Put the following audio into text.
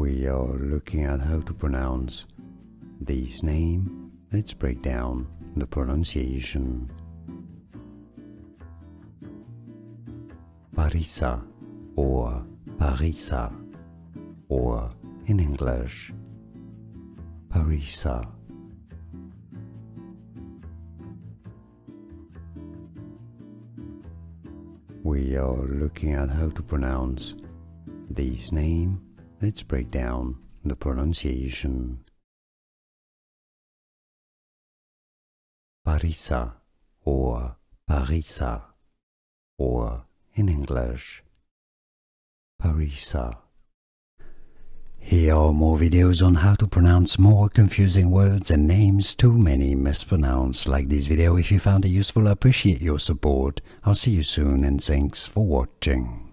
we are looking at how to pronounce this name. Let's break down the pronunciation. Parisa or Parisa, or in English, Parisa. We are looking at how to pronounce this name. Let's break down the pronunciation. Parisa or Parisa, or in English, Parisa. Here are more videos on how to pronounce more confusing words and names too many mispronounced. Like this video if you found it useful. I appreciate your support. I'll see you soon and thanks for watching.